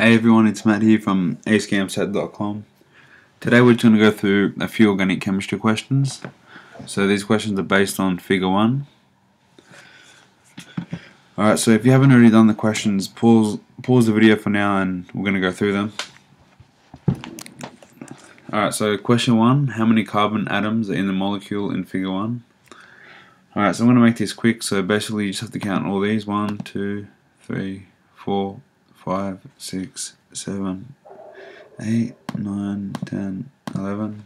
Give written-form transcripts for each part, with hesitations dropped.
Hey everyone, it's Matt here from acegamsat.com. Today we're just going to go through a few organic chemistry questions. So these questions are based on figure 1. Alright, so if you haven't already done the questions, pause the video for now and we're going to go through them. Alright, so question 1, how many carbon atoms are in the molecule in figure 1? Alright, so I'm going to make this quick, so basically you just have to count all these. 1, 2, 3, 4, 5, 6, 7, 8, 9, 10, 11,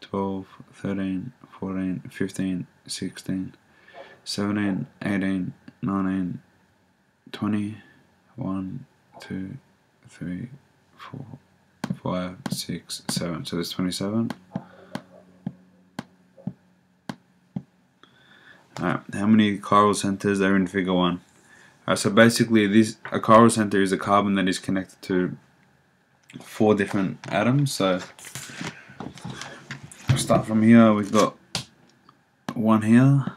12, 13, 14, 15, 16, 17, 18, 19, 20, 1, 2, 3, 4, 5, 6, 7. So there's 27. Alright, how many chiral centers are in figure 1? So basically, a chiral center is a carbon that is connected to 4 different atoms. So we'll start from here. We've got 1 here,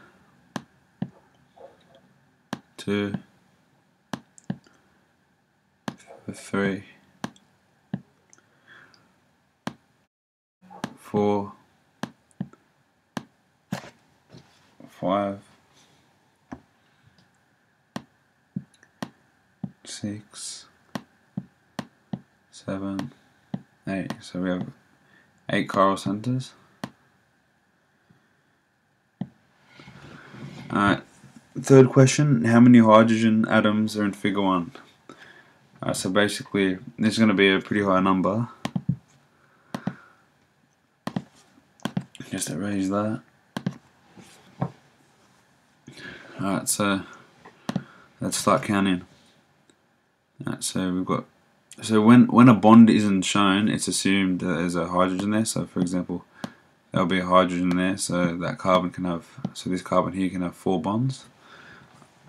2, 3, 4, 5, 6, 7, 8. So we have 8 chiral centers. Alright, third question, how many hydrogen atoms are in figure 1? So basically this is going to be a pretty high number. Just erase that. Alright, so let's start counting. Alright, so we've got, so when a bond isn't shown, it's assumed that there's a hydrogen there. So for example, there'll be a hydrogen there, so that carbon can have, so this carbon here can have 4 bonds.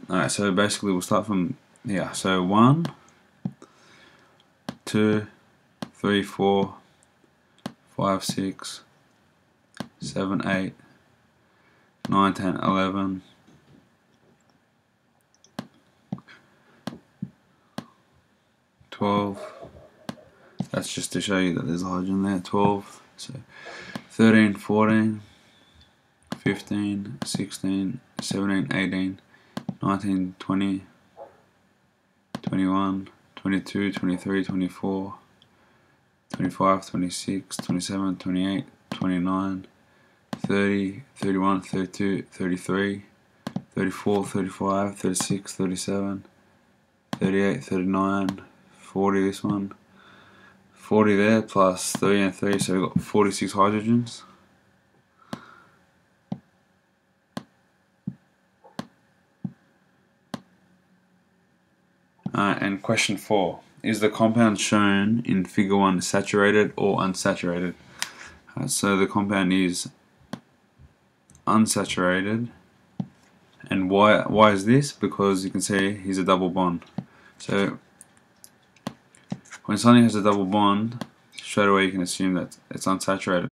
Alright, so basically we'll start from here. So 1, 2, 3, 4, 5, 6, 7, 8, 9, 10, 11. That's just to show you that there's a hydrogen there. 12, so 13, 14, 15, 16, 17, 18, 19, 20, 21, 22, 23, 24, 25, 26, 27, 28, 29, 30, 31, 32, 33, 34, 35, 36, 37, 38, 39, 40, this one, 40 there, plus 3 and 3, so we've got 46 hydrogens. And question 4, is the compound shown in figure 1 saturated or unsaturated? So the compound is unsaturated, and why is this? Because you can see he's a double bond. So when something has a double bond, straight away you can assume that it's unsaturated.